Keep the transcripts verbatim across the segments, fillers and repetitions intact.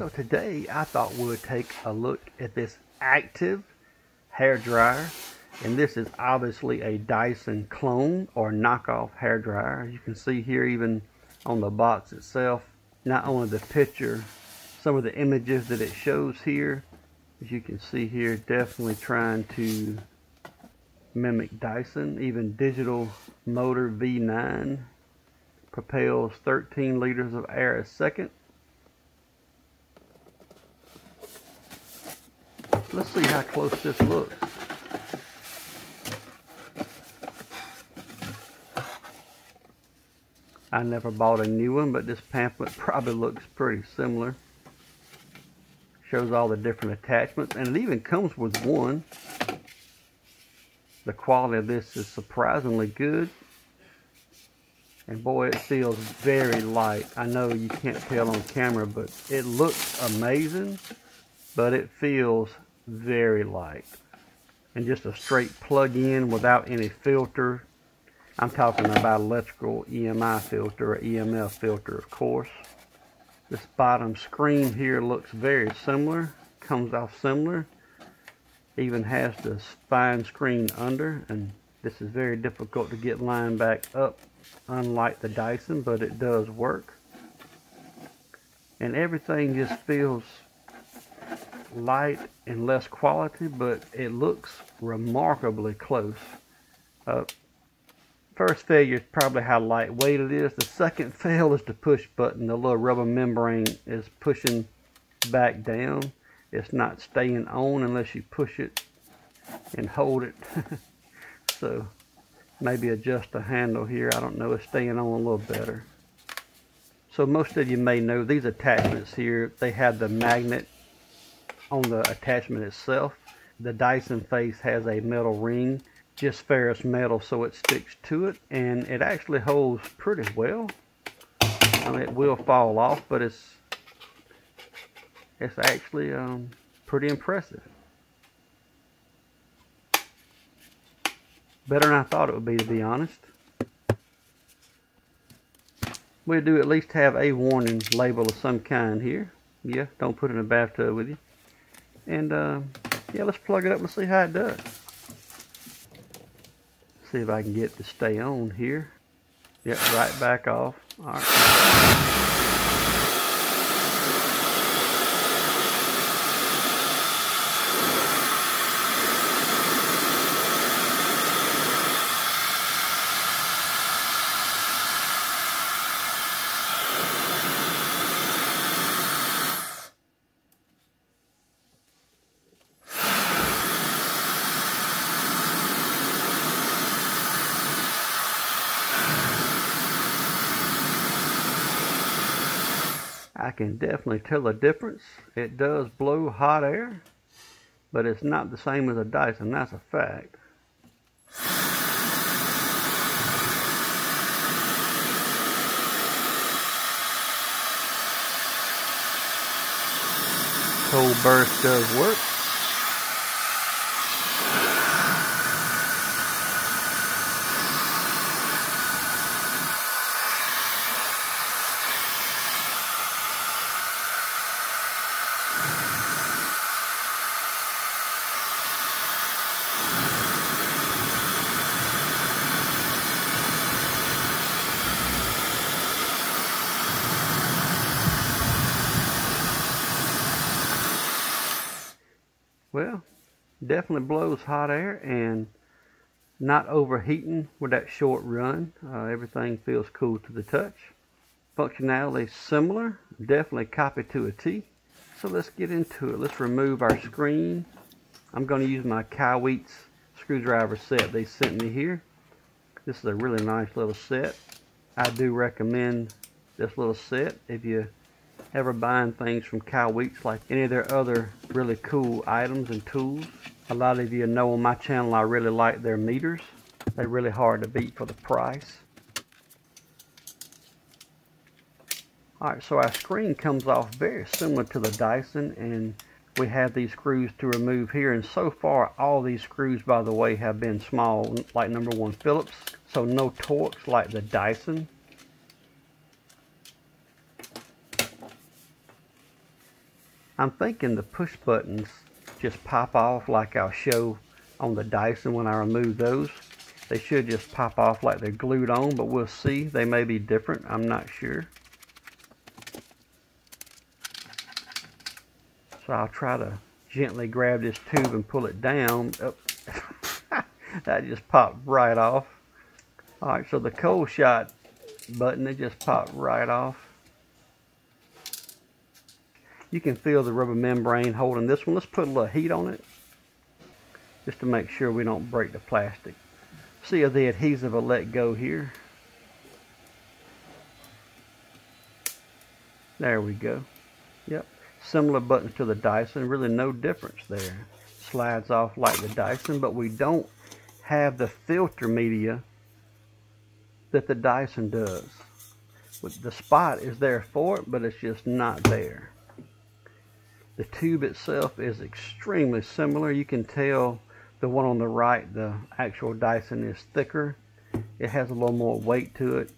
So today I thought we would take a look at this active hair dryer, and this is obviously a Dyson clone or knockoff hair dryer. You can see here, even on the box itself, not only the picture, some of the images that it shows here, as you can see here, definitely trying to mimic Dyson. Even digital motor V nine propels thirteen liters of air a second. Let's see how close this looks. I never bought a new one, but this pamphlet probably looks pretty similar. Shows all the different attachments, and it even comes with one. The quality of this is surprisingly good, and boy, it feels very light. I know you can't tell on camera, but it looks amazing, but it feels very light. And just a straight plug-in without any filter. I'm talking about electrical E M I filter or E M F filter, of course. This bottom screen here looks very similar, comes off similar. Even has the fine screen under, and this is very difficult to get lined back up, unlike the Dyson, but it does work. And everything just feels light and less quality, but it looks remarkably close. Uh, first failure is probably how lightweight it is. The second fail is the push button. The little rubber membrane is pushing back down. It's not staying on unless you push it and hold it. So maybe adjust the handle here. I don't know. It's staying on a little better. So most of you may know these attachments here. They have the magnet on the attachment itself. The Dyson face has a metal ring, just ferrous metal, so it sticks to it, and it actually holds pretty well. I mean, it will fall off, but it's it's actually um, pretty impressive. Better than I thought it would be, to be honest. We do at least have a warning label of some kind here. Yeah, don't put it in a bathtub with you. And uh, yeah, let's plug it up and see how it does. See if I can get it to stay on here. Yep, right back off. All right. I can definitely tell the difference. It does blow hot air, but it's not the same as a Dyson, that's a fact. Cold burst does work. Well, definitely blows hot air and not overheating with that short run. Uh, everything feels cool to the touch. Functionality similar, definitely copy to a T. So let's get into it. Let's remove our screen. I'm going to use my Kieweetz screwdriver set they sent me here. This is a really nice little set. I do recommend this little set if you ever buying things from Kieweetz, like any of their other really cool items and tools. A lot of you know on my channel I really like their meters. They're really hard to beat for the price. Alright, so our screen comes off very similar to the Dyson, and we have these screws to remove here, and so far all these screws, by the way, have been small, like number one Phillips, so no Torx like the Dyson. I'm thinking the push buttons just pop off like I'll show on the Dyson when I remove those. They should just pop off like they're glued on, but we'll see. They may be different, I'm not sure. So I'll try to gently grab this tube and pull it down. Oh. That just popped right off. Alright, so the cold shot button, it just popped right off. You can feel the rubber membrane holding this one. Let's put a little heat on it just to make sure we don't break the plastic. See if the adhesive will let go here. There we go. Yep, similar buttons to the Dyson, really no difference there. Slides off like the Dyson, but we don't have the filter media that the Dyson does. The spot is there for it, but it's just not there. The tube itself is extremely similar. You can tell the one on the right, the actual Dyson, is thicker. It has a little more weight to it.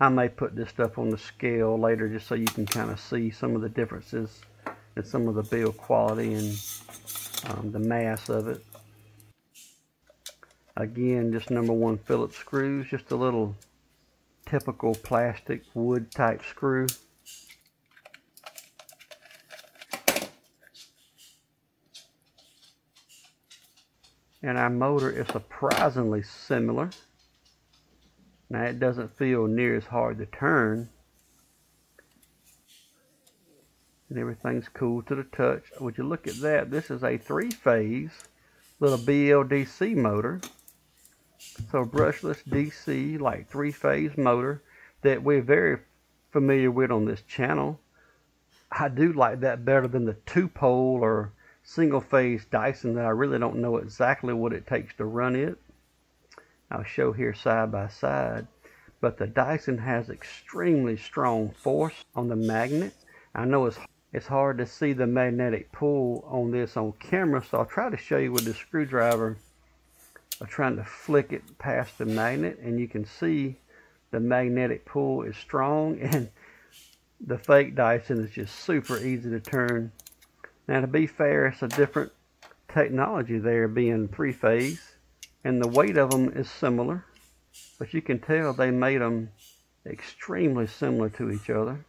I may put this stuff on the scale later just so you can kind of see some of the differences and some of the build quality and um, the mass of it. Again, just number one Phillips screws, just a little typical plastic wood type screw. And our motor is surprisingly similar. Now it doesn't feel near as hard to turn. And everything's cool to the touch. Would you look at that? This is a three-phase little B L D C motor. So brushless D C, like three-phase motor that we're very familiar with on this channel. I do like that better than the two-pole or single phase Dyson that I really don't know exactly what it takes to run it. I'll show here side by side, but the Dyson has extremely strong force on the magnet. I know it's, it's hard to see the magnetic pull on this on camera, so I'll try to show you with the screwdriver. I'm trying to flick it past the magnet, and you can see the magnetic pull is strong, and the fake Dyson is just super easy to turn. Now, to be fair, it's a different technology there, being three-phase, and the weight of them is similar, but you can tell they made them extremely similar to each other.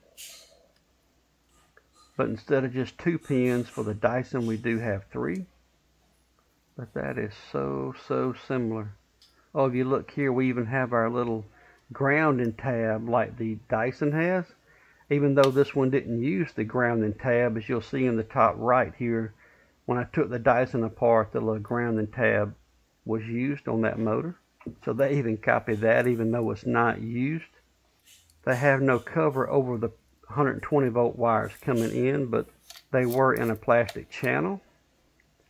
But instead of just two pins for the Dyson, we do have three. But that is so, so similar. Oh, if you look here, we even have our little grounding tab like the Dyson has. Even though this one didn't use the grounding tab, as you'll see in the top right here, when I took the Dyson apart, the little grounding tab was used on that motor. So they even copied that, even though it's not used. They have no cover over the one hundred twenty volt wires coming in, but they were in a plastic channel.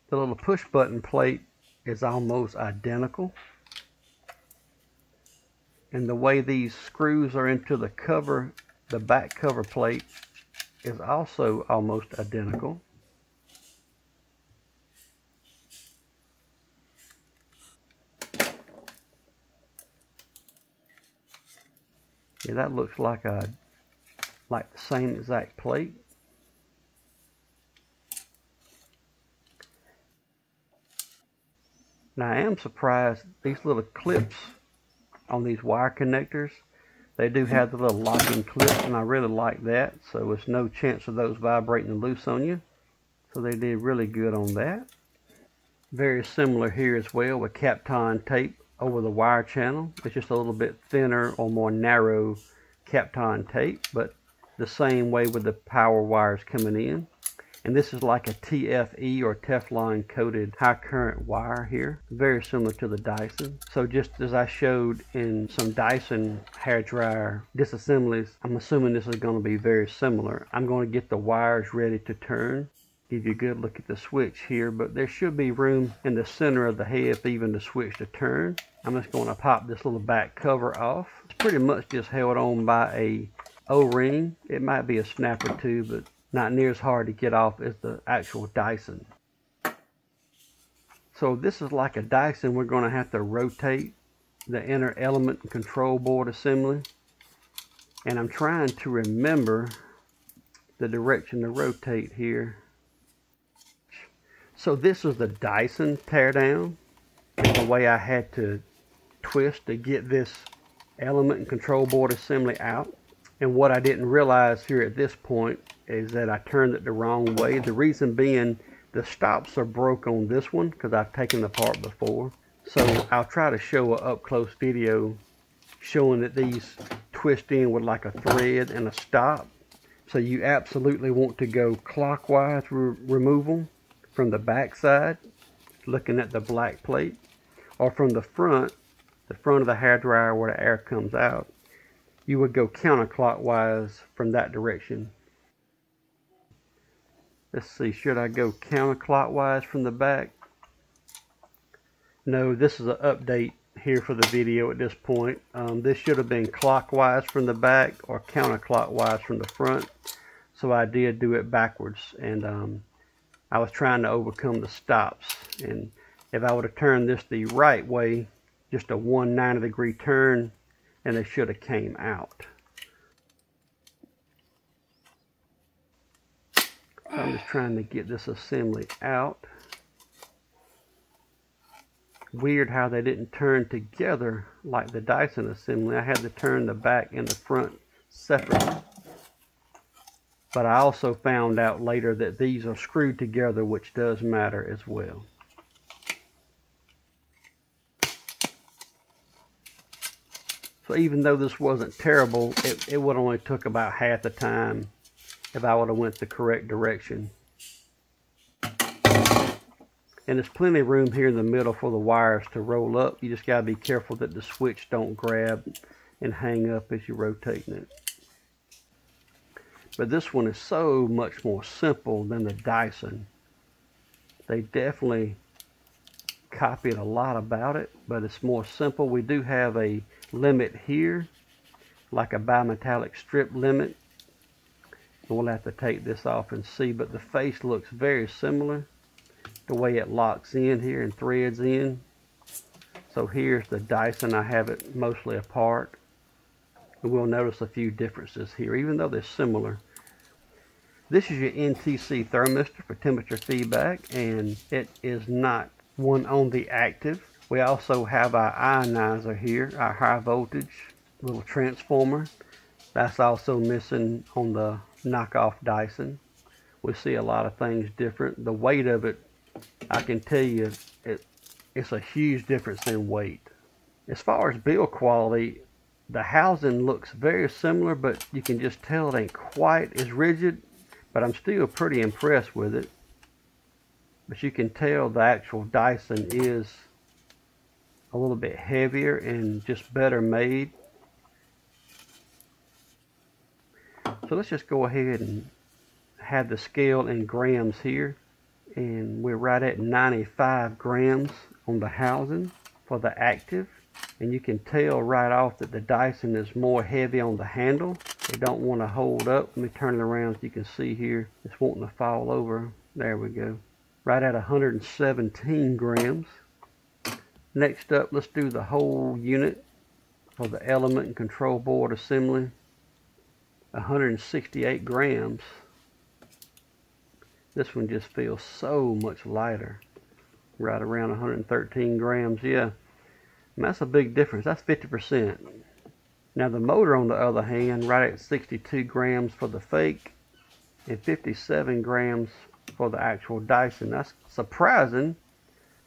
The little push button plate is almost identical. And the way these screws are into the cover, the back cover plate, is also almost identical. Yeah, that looks like a like the same exact plate. Now I am surprised these little clips on these wire connectors. They do have the little locking clips, and I really like that, so there's no chance of those vibrating loose on you. So they did really good on that. Very similar here as well, with Kapton tape over the wire channel. It's just a little bit thinner or more narrow Kapton tape, but the same way with the power wires coming in. And this is like a T F E or Teflon coated high current wire here. Very similar to the Dyson. So just as I showed in some Dyson hairdryer disassemblies, I'm assuming this is going to be very similar. I'm going to get the wires ready to turn. Give you a good look at the switch here, but there should be room in the center of the head for even the switch to turn. I'm just going to pop this little back cover off. It's pretty much just held on by a O-ring. It might be a snap or two, but not near as hard to get off as the actual Dyson. So this is like a Dyson. We're going to have to rotate the inner element control board assembly. And I'm trying to remember the direction to rotate here. So this was the Dyson teardown, and the way I had to twist to get this element and control board assembly out. And what I didn't realize here at this point is that I turned it the wrong way. The reason being the stops are broke on this one because I've taken it apart before. So I'll try to show an up-close video showing that these twist in with like a thread and a stop. So you absolutely want to go clockwise re removal from the back side, looking at the black plate, or from the front, the front of the hairdryer where the air comes out. You would go counterclockwise from that direction. Let's see, should I go counterclockwise from the back? No, this is an update here for the video at this point. Um, this should have been clockwise from the back or counterclockwise from the front. So I did do it backwards, and um, I was trying to overcome the stops. And if I would have turned this the right way, just a one ninety degree turn, and they should have came out. So I'm just trying to get this assembly out. Weird how they didn't turn together like the Dyson assembly. I had to turn the back and the front separately. But I also found out later that these are screwed together, which does matter as well. So even though this wasn't terrible, it, it would only took about half the time if I would have went the correct direction. And there's plenty of room here in the middle for the wires to roll up. You just got to be careful that the switch don't grab and hang up as you're rotating it. But this one is so much more simple than the Dyson. They definitely copied a lot about it, but it's more simple. We do have a limit here, like a bimetallic strip limit. We'll have to take this off and see, but the face looks very similar. The way it locks in here and threads in. So here's the Dyson. I have it mostly apart, and we'll notice a few differences here even though they're similar. This is your N T C thermistor for temperature feedback, and it is not one on the active. We also have our ionizer here, our high voltage little transformer. That's also missing on the knockoff Dyson. We see a lot of things different. The weight of it, I can tell you, it, it's a huge difference in weight. As far as build quality, the housing looks very similar, but you can just tell it ain't quite as rigid, but I'm still pretty impressed with it. But you can tell the actual Dyson is a little bit heavier and just better made. So let's just go ahead and have the scale in grams here. And we're right at ninety-five grams on the housing for the active, and you can tell right off that the Dyson is more heavy on the handle. They don't want to hold up. Let me turn it around so you can see here. It's wanting to fall over. There we go. Right at one hundred seventeen grams. Next up, let's do the whole unit for the element and control board assembly. one hundred sixty-eight grams. This one just feels so much lighter, right around one hundred thirteen grams. Yeah, and that's a big difference. That's fifty percent. Now the motor, on the other hand, right at sixty-two grams for the fake and fifty-seven grams for the actual Dyson. That's surprising,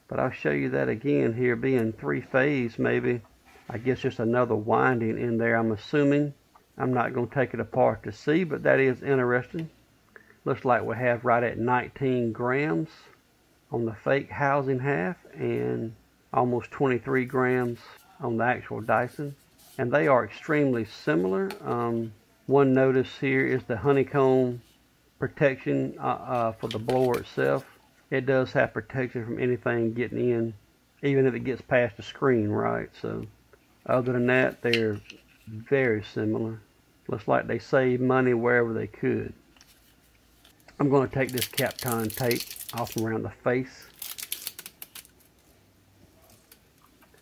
but I'll show you that again here, being three phase maybe. I guess just another winding in there, I'm assuming. I'm not going to take it apart to see, but that is interesting. Looks like we have right at nineteen grams on the fake housing half and almost twenty-three grams on the actual Dyson. And they are extremely similar. Um, one notice here is the honeycomb protection uh, uh, for the blower itself. It does have protection from anything getting in, even if it gets past the screen, right? So other than that, they're very similar. Looks like they saved money wherever they could. I'm going to take this Kapton tape off around the face.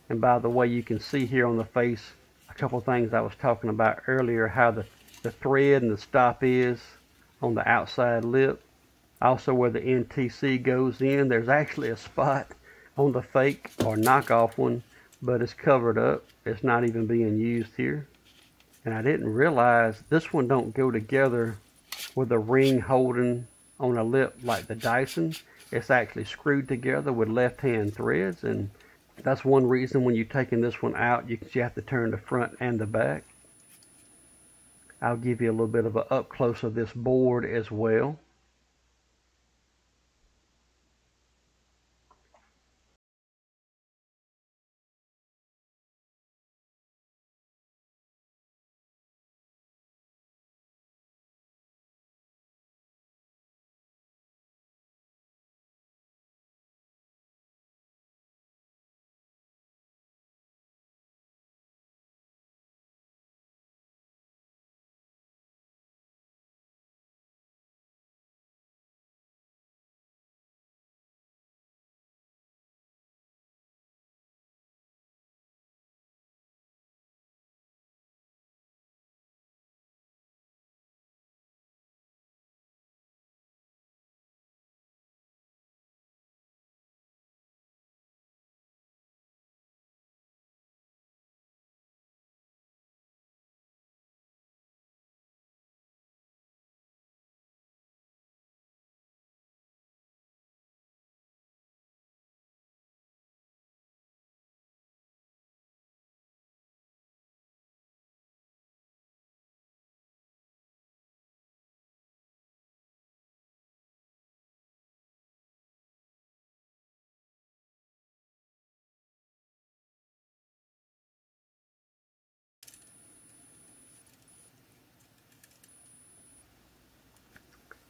And by the way, you can see here on the face a couple of things I was talking about earlier, how the, the thread and the stop is on the outside lip. Also, where the N T C goes in, there's actually a spot on the fake or knockoff one, but it's covered up. It's not even being used here. And I didn't realize this one don't go together with a ring holding on a lip like the Dyson. It's actually screwed together with left-hand threads, and that's one reason when you're taking this one out, you, you have to turn the front and the back. I'll give you a little bit of an up-close of this board as well.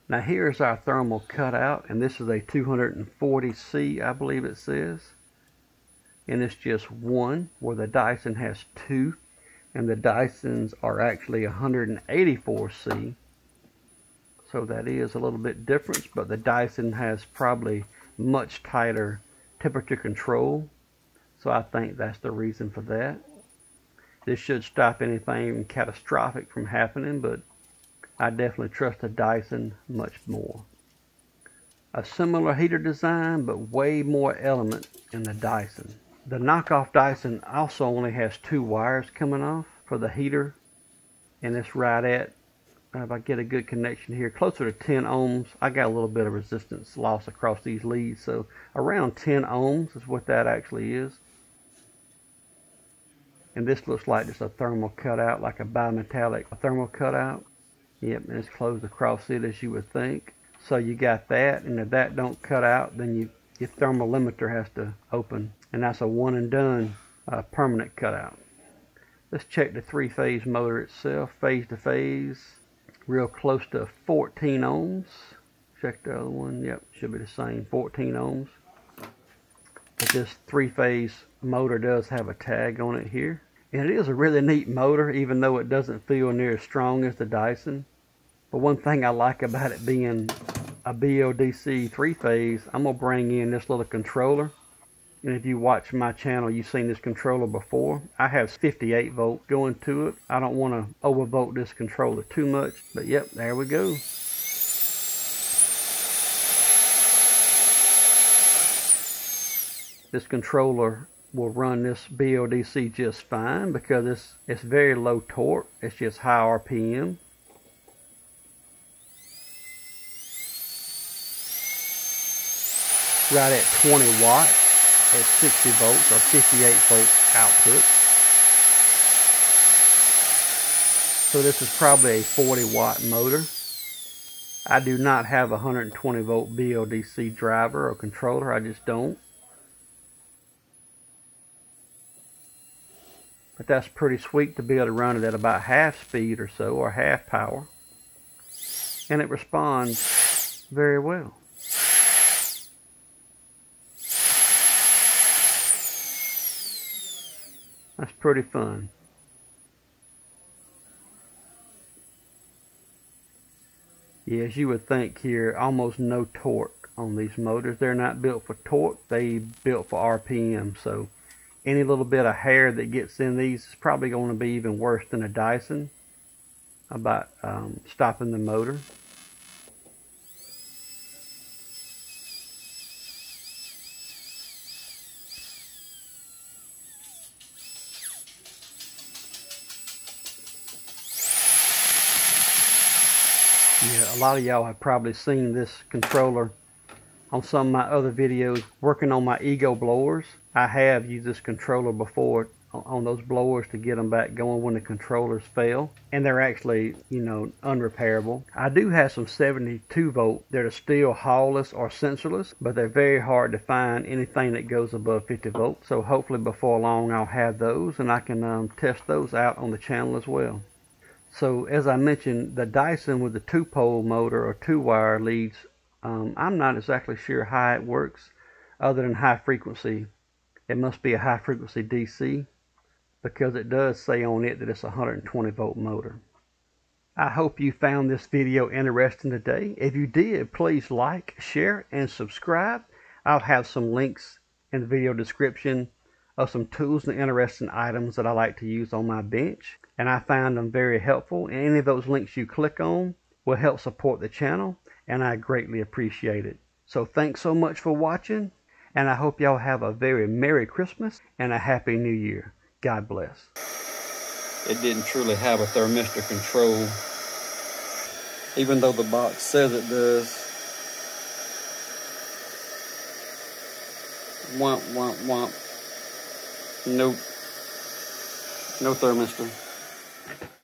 Now here's our thermal cutout, and this is a two forty C, I believe it says. And it's just one, where the Dyson has two, and the Dysons are actually one eighty-four C. So that is a little bit different, but the Dyson has probably much tighter temperature control. So I think that's the reason for that. This should stop anything catastrophic from happening, but I definitely trust the Dyson much more. A similar heater design, but way more element in the Dyson. The knockoff Dyson also only has two wires coming off for the heater, and it's right at, if I get a good connection here, closer to ten ohms. I got a little bit of resistance loss across these leads, so around ten ohms is what that actually is. And this looks like just a thermal cutout, like a bimetallic thermal cutout. Yep, and it's closed across it as you would think. So you got that, and if that don't cut out, then you, your thermal limiter has to open. And that's a one and done uh, permanent cutout. Let's check the three-phase motor itself, phase to phase, real close to fourteen ohms. Check the other one, yep, should be the same, fourteen ohms. But this three-phase motor does have a tag on it here. And it is a really neat motor, even though it doesn't feel near as strong as the Dyson. But one thing I like about it being a B L D C three-phase, I'm going to bring in this little controller. And if you watch my channel, you've seen this controller before. I have fifty-eight volts going to it. I don't want to overvolt this controller too much. But yep, there we go. This controller will run this B L D C just fine because it's, it's very low torque. It's just high R P M. Right at twenty watts at sixty volts or fifty-eight volts output. So this is probably a forty watt motor. I do not have a one twenty volt B L D C driver or controller. I just don't. But that's pretty sweet to be able to run it at about half speed or so, or half power. And it responds very well. That's pretty fun. Yeah, as you would think here, almost no torque on these motors. They're not built for torque, they're built for R P M, so any little bit of hair that gets in these is probably going to be even worse than a Dyson about um, stopping the motor. a lot of y'all have probably seen this controller on some of my other videos. Working on my Ego blowers, I have used this controller before on those blowers to get them back going when the controllers fail, and they're actually, you know, unrepairable. I do have some seventy-two volt that are still hawless or sensorless, but they're very hard to find anything that goes above fifty volts. So hopefully before long I'll have those, and I can um, test those out on the channel as well. So as I mentioned, the Dyson with the two pole motor or two wire leads, um, I'm not exactly sure how it works other than high frequency. It must be a high frequency D C, because it does say on it that it's a one hundred twenty volt motor. I hope you found this video interesting today. If you did, please like, share, and subscribe. I'll have some links in the video description of some tools and interesting items that I like to use on my bench, and I find them very helpful, and any of those links you click on will help support the channel, and I greatly appreciate it. So thanks so much for watching, and I hope y'all have a very Merry Christmas and a Happy New Year. God bless. It didn't truly have a thermistor control, even though the box says it does. Womp, womp, womp. Nope. No thermistor.